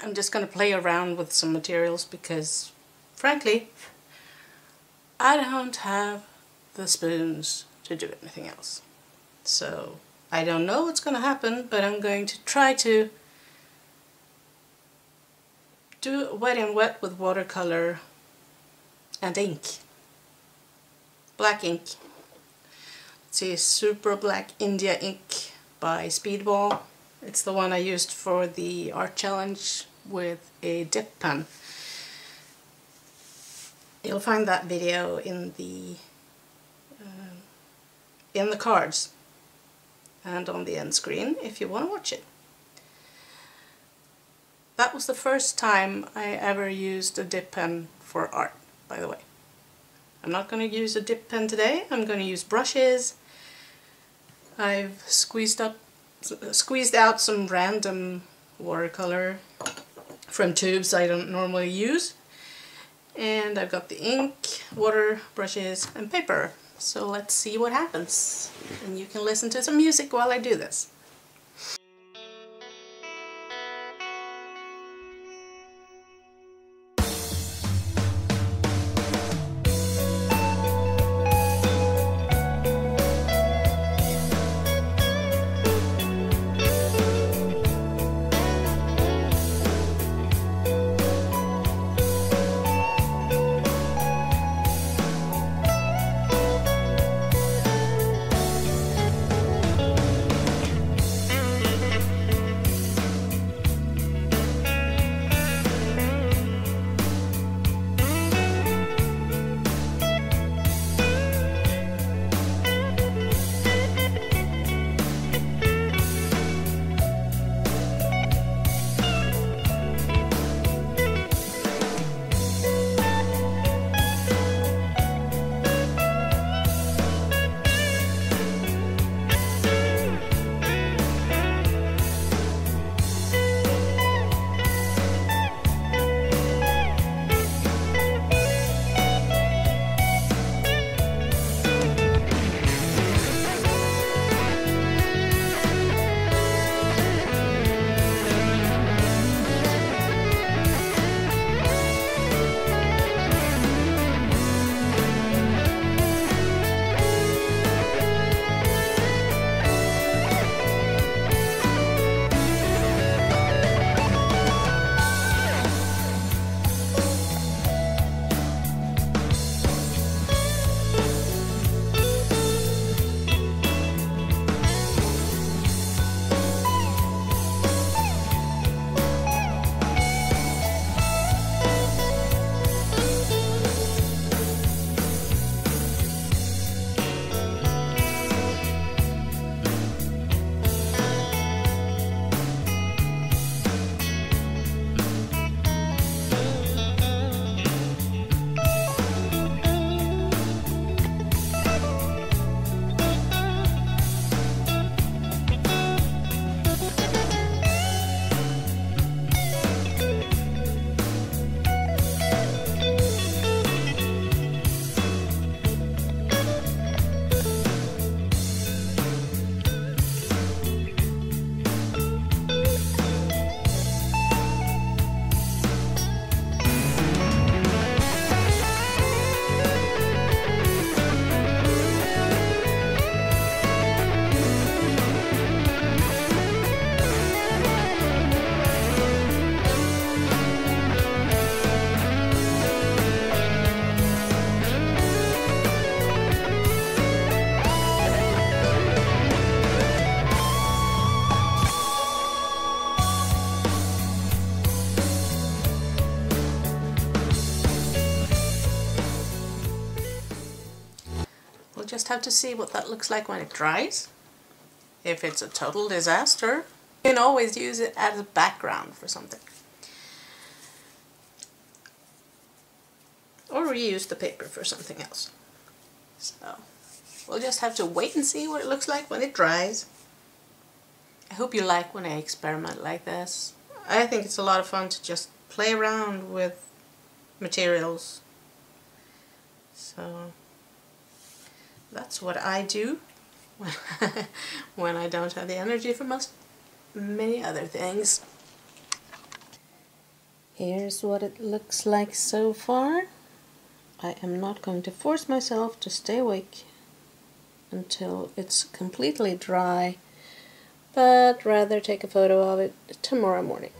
I'm just going to play around with some materials because, frankly, I don't have the spoons to do anything else. So I don't know what's going to happen, but I'm going to try to do wet and wet with watercolor and ink. Black ink. Let's see, Super Black India ink by Speedball. It's the one I used for the art challenge with a dip pen. You'll find that video in the cards and on the end screen if you want to watch it. That was the first time I ever used a dip pen for art, by the way. I'm not going to use a dip pen today. I'm going to use brushes. I've squeezed out some random watercolor from tubes I don't normally use, and I've got the ink, water, brushes and paper. So let's see what happens, and you can listen to some music while I do this. Just have to see what that looks like when it dries. If it's a total disaster, you can always use it as a background for something. Or reuse the paper for something else. So we'll just have to wait and see what it looks like when it dries. I hope you like when I experiment like this. I think it's a lot of fun to just play around with materials. So that's what I do when I don't have the energy for many other things. Here's what it looks like so far. I am not going to force myself to stay awake until it's completely dry, but rather take a photo of it tomorrow morning.